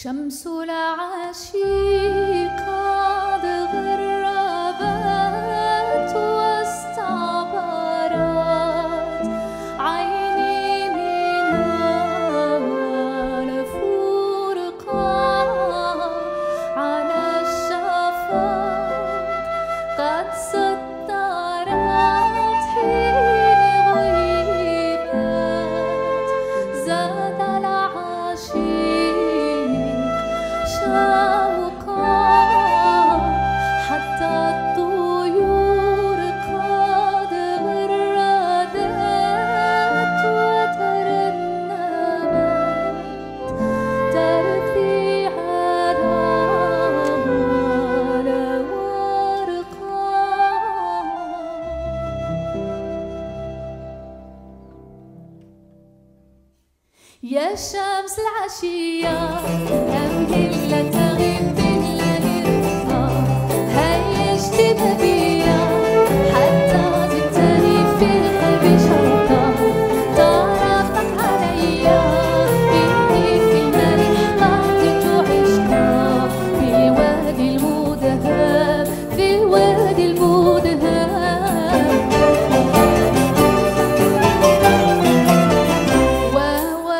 شمس العاشق قد غربت واستعبرت عيني منها والفرقة على الشفق قد سترت حين غيبت زاد العاشق يا شمس العشية أمهل لا تغيب من ليلها هيا اجتبها بيا حتى تبتلي في القلب شرطة طرفك عليا إني في المرح قتلت عشقا في الوادي المدهب في الوادي المدهب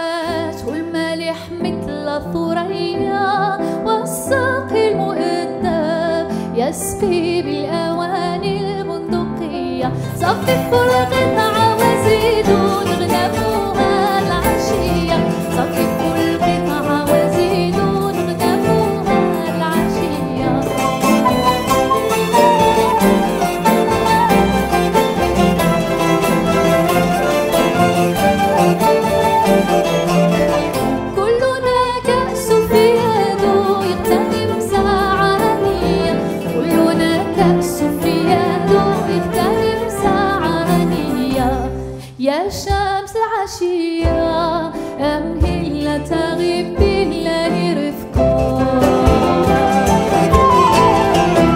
الثريا والساقي المؤدب يسقي بالأواني البندقية صفي الفرق القطع وزيد نغنمها العشية صفي الفرق القطع وزيد نغنمها العشية يا شمس العشية أمهل لا تغيب بالله رفقا أنا كلي بالكون لكم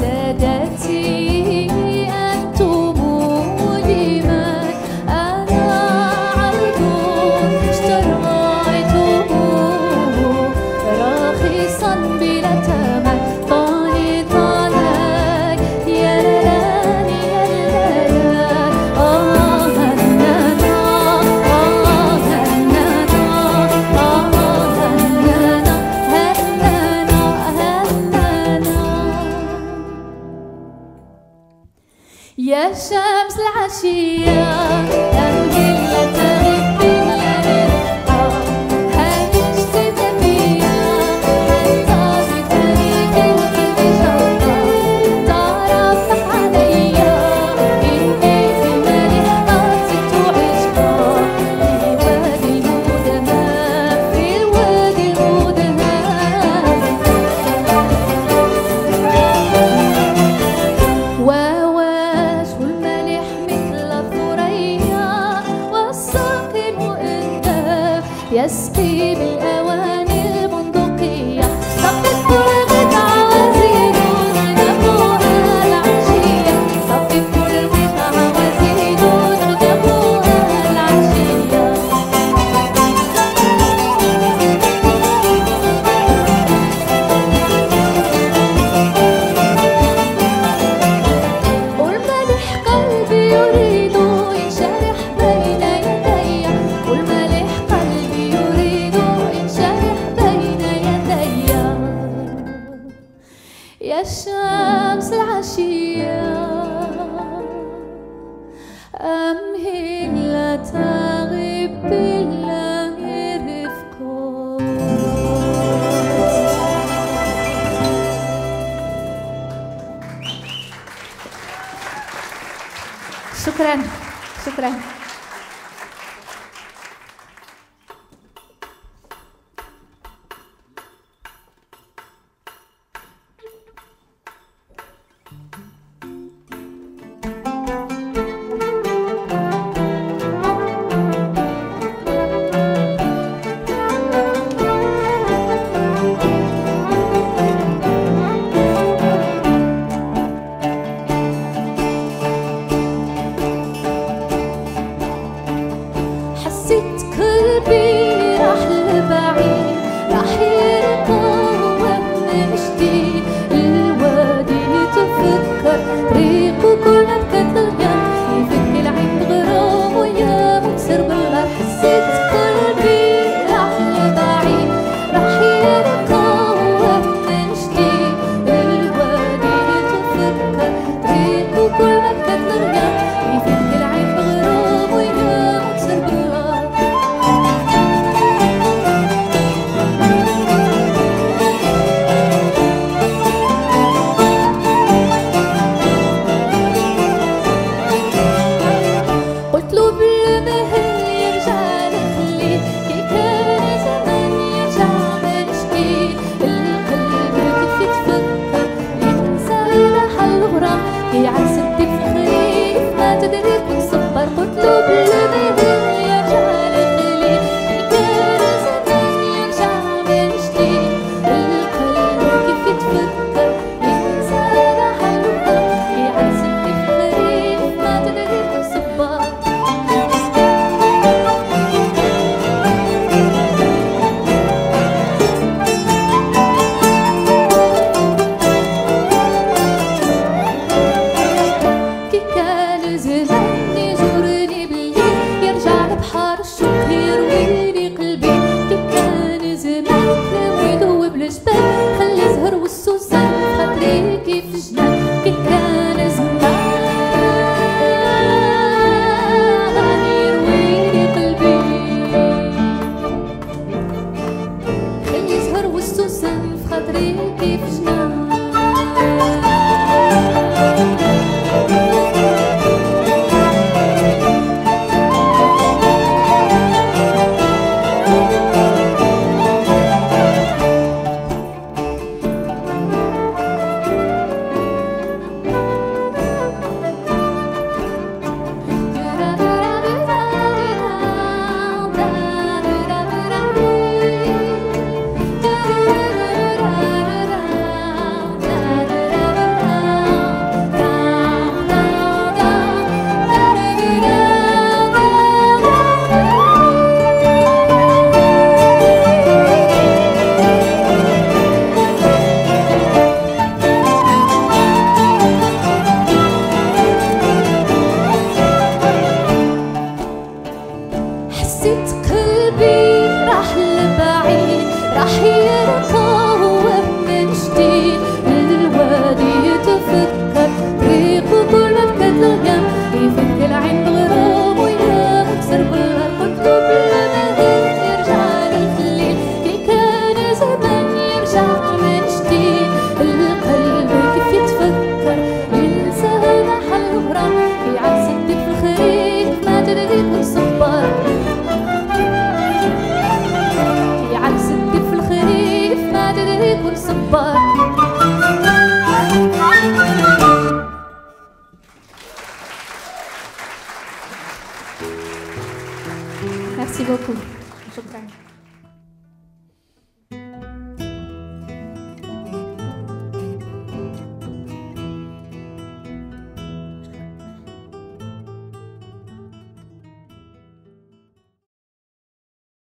سادتي يا شمس العشية أمهل لا تغيب بالليل هيا اجتبها بيا حتى تبتلي في القلب شرطة طرفك عليا إني في المرح قتلت عشقا في الوادي المدهب في الوادي المدهب يسقي بالأواني البندقية صفي الفرق قطع وزيد نغنمها العشية صفي الفرق قطع وزيد نغنمها العشية والملح قلبي يريد ينشرح بين يا شمس العشية أمهل لا تغيب بالله رفقا. شكرا شكرا. هي عكس التفخير ما تدري تنصبر قتلو بالبدر يرجع للقليل الكرز الثاني يرجع من جديد القليل كيف يتفكر ينسى راحة هي عكس التفخير ما تدري تنصبر Merci beaucoup.